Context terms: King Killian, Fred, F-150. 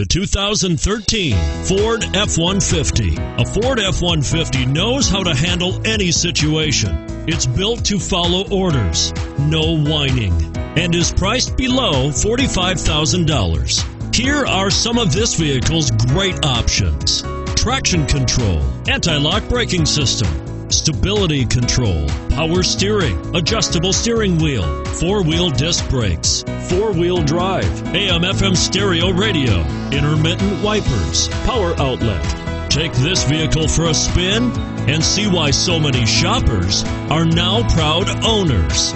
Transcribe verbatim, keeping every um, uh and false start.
the two thousand thirteen Ford F one fifty. A Ford F one fifty knows how to handle any situation. It's built to follow orders, no whining, and is priced below forty-five thousand dollars. Here are some of this vehicle's great options: traction control, anti-lock braking system, stability control, power steering, adjustable steering wheel, four-wheel disc brakes, four-wheel drive, A M F M stereo radio, intermittent wipers, power outlet. Take this vehicle for a spin and see why so many shoppers are now proud owners.